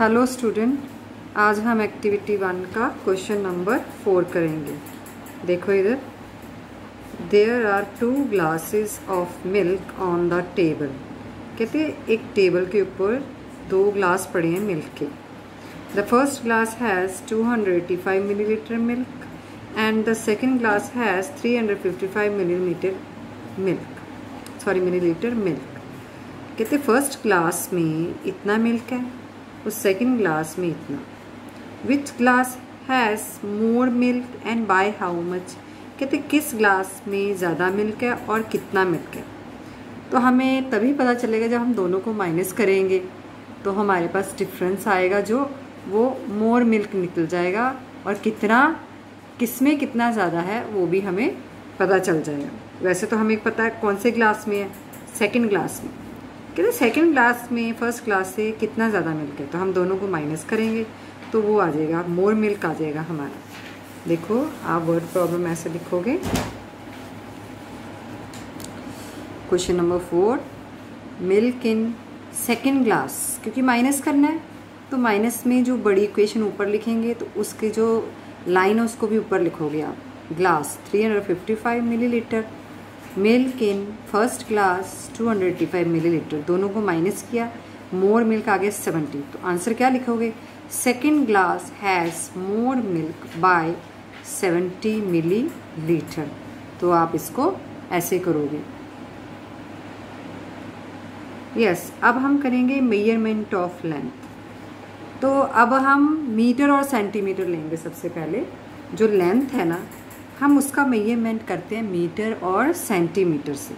Hello student, आज हम activity 1 का क्वेश्चन नंबर 4 करेंगे। देखो इधर, there are 2 glasses of milk on the table. कहते हैं एक टेबल के ऊपर 2 ग्लास पड़े हैं मिल्क के। The first glass has 285 millilitre milk and the second glass has 355 millilitre milk. कहते फर्स्ट ग्लास में इतना मिल्क है, उस सेकेंड ग्लास में इतना। Which glass has more milk and by how much. कहते किस ग्लास में ज़्यादा मिल्क है और कितना मिल्क है। तो हमें तभी पता चलेगा जब हम दोनों को माइनस करेंगे, तो हमारे पास डिफरेंस आएगा जो वो मोर मिल्क निकल जाएगा और कितना किस में कितना ज़्यादा है वो भी हमें पता चल जाएगा। वैसे तो हमें पता है कौन से ग्लास में है, सेकेंड ग्लास में। कहते सेकेंड ग्लास में फर्स्ट ग्लास से कितना ज़्यादा मिल्क है, तो हम दोनों को माइनस करेंगे तो वो आ जाएगा मोर मिल्क आ जाएगा हमारा। देखो आप वर्ड प्रॉब्लम ऐसे लिखोगे। Question number 4, milk in second glass. क्योंकि माइनस करना है तो माइनस में जो बड़ी इक्वेशन ऊपर लिखेंगे तो उसकी जो लाइन है उसको भी ऊपर लिखोगे आप। Glass 355 millilitre, milk in first glass 285 millilitre. दोनों को माइनस किया, मोर मिल्क आ गया 70। तो आंसर क्या लिखोगे, second glass has more milk by 70 millilitre. तो आप इसको ऐसे करोगे। यस, अब हम करेंगे मेजरमेंट ऑफ लेंथ। तो अब हम मीटर और सेंटीमीटर लेंगे। सबसे पहले जो लेंथ है ना, हम उसका मेजरमेंट करते हैं मीटर और सेंटीमीटर से।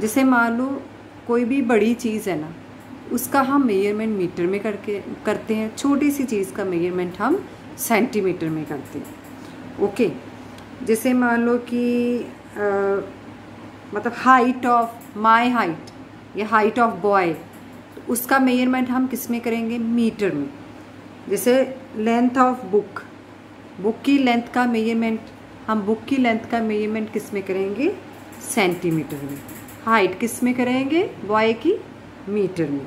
जैसे मान लो कोई भी बड़ी चीज़ है ना, उसका हम मेजरमेंट मीटर में करते हैं, छोटी सी चीज़ का मेजरमेंट हम सेंटीमीटर में करते हैं। ओके, जैसे मान लो कि मतलब हाइट ऑफ माय हाइट या हाइट ऑफ बॉय, तो उसका मेजरमेंट हम किस में करेंगे, मीटर में। जैसे लेंथ ऑफ बुक, बुक की लेंथ का मेजरमेंट, हम बुक की लेंथ का मेजरमेंट किस में करेंगे, सेंटीमीटर में। हाइट किस में करेंगे, बॉय की, मीटर में।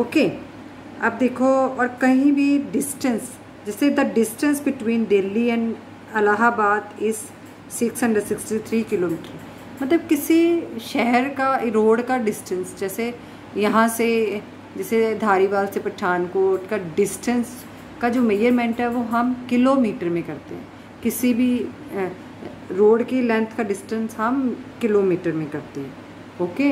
ओके, अब देखो, और कहीं भी डिस्टेंस, जैसे the distance between Delhi and Allahabad is 663 kilometre. मतलब किसी शहर का रोड का डिस्टेंस, जैसे यहाँ से, जैसे धारीवाल से पठानकोट का डिस्टेंस का जो मेजरमेंट है वो हम किलोमीटर में करते हैं। किसी भी रोड की लेंथ का डिस्टेंस हम किलोमीटर में करते हैं। ओके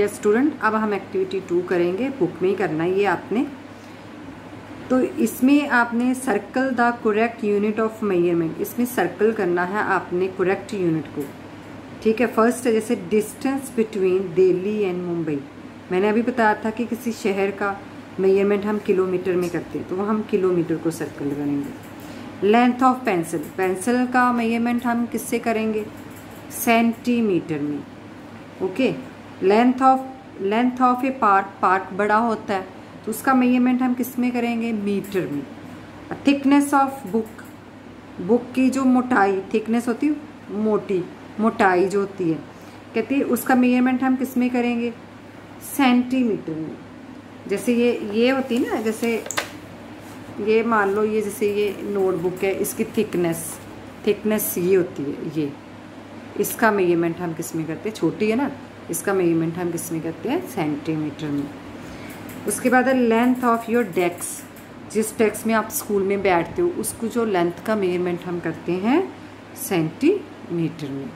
यस स्टूडेंट, अब हम एक्टिविटी 2 करेंगे। बुक में ही करना है ये आपने। तो इसमें आपने circle the correct unit of measurement, इसमें सर्कल करना है आपने करेक्ट यूनिट को, ठीक है। फर्स्ट है जैसे distance between Delhi and Mumbai. मैंने अभी बताया था कि किसी शहर का मेजरमेंट हम किलोमीटर में करते हैं, तो वो हम किलोमीटर को सर्कल करेंगे। लेंथ ऑफ पेंसिल, पेंसिल का मेजरमेंट हम किससे करेंगे, सेंटीमीटर में। Okay, length of a part, part बड़ा होता है तो उसका मेजरमेंट हम किस में करेंगे, मीटर में। थिकनेस ऑफ बुक, बुक की जो मोटाई, थिकनेस होती है मोटी, मोटाई जो होती है, कहती है उसका मेजरमेंट हम किस में करेंगे, सेंटीमीटर में। जैसे ये होती है ना, जैसे ये मान लो, ये जैसे ये नोटबुक है, इसकी थिकनेस ये होती है, ये इसका मेजरमेंट हम किस में करते हैं, छोटी है ना, इसका मेजरमेंट हम किस में करते हैं, सेंटीमीटर में। उसके बाद है लेंथ ऑफ योर डेस्क, जिस डेस्क में आप स्कूल में बैठते हो, उसको जो लेंथ का मेजरमेंट हम करते हैं सेंटीमीटर में।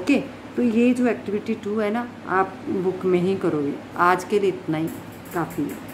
ओके, तो ये जो एक्टिविटी 2 है ना, आप बुक में ही करोगे। आज के लिए इतना ही काफ़ी है।